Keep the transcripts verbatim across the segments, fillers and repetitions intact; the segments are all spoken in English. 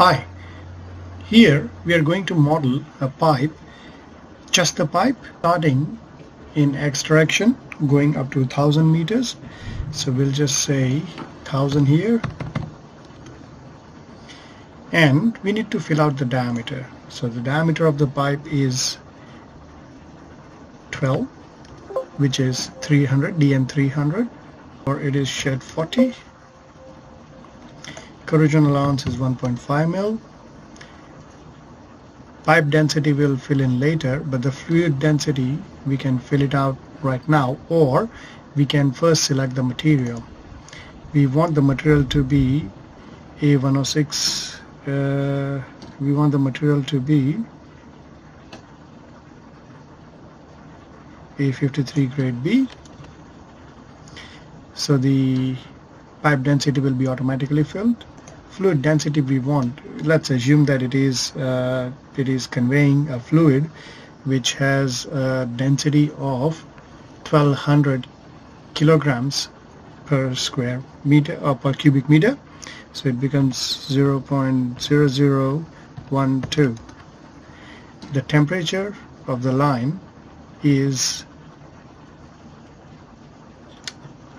Hi, here we are going to model a pipe, just the pipe, starting in X direction, going up to one thousand meters. So we'll just say one thousand here, and we need to fill out the diameter. So the diameter of the pipe is twelve, which is three hundred, D N three hundred, or it is shed forty. Corrosion allowance is one point five mil. Pipe density we'll fill in later, but the fluid density we can fill it out right now, or we can first select the material. We want the material to be A one oh six. Uh, we want the material to be A fifty-three grade B. So the pipe density will be automatically filled. Fluid density we want, let's assume that it is uh, it is conveying a fluid which has a density of twelve hundred kilograms per square meter or per cubic meter, so it becomes zero point zero zero one two. The temperature of the line is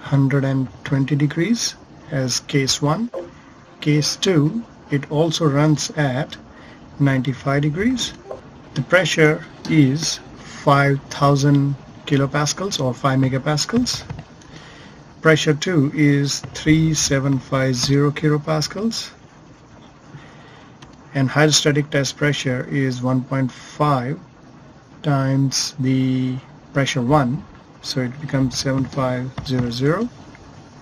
one hundred twenty degrees as case one. Case two, it also runs at ninety-five degrees. The pressure is five thousand kilopascals or five megapascals. Pressure two is three thousand seven hundred fifty kilopascals, and hydrostatic test pressure is one point five times the pressure one, so it becomes seven thousand five hundred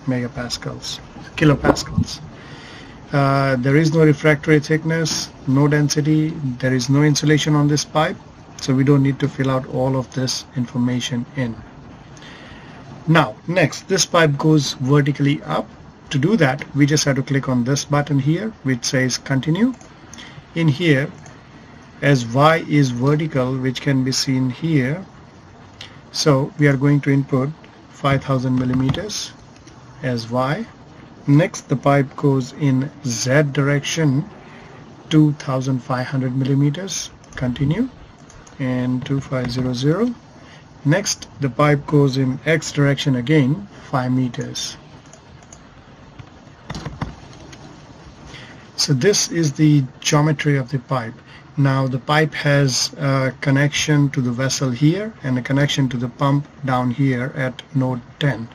megapascals, kilopascals. Uh, there is no refractory thickness, no density, there is no insulation on this pipe, so we don't need to fill out all of this information in. Now, next, this pipe goes vertically up. To do that, we just have to click on this button here, which says continue. In here, as Y is vertical, which can be seen here, so we are going to input five thousand millimeters as Y. Next, the pipe goes in Z direction, two thousand five hundred millimeters, continue, and two thousand five hundred. Next, the pipe goes in X direction again, five meters. So this is the geometry of the pipe. Now the pipe has a connection to the vessel here and a connection to the pump down here at node ten,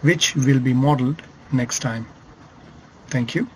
which will be modeled next time. Thank you.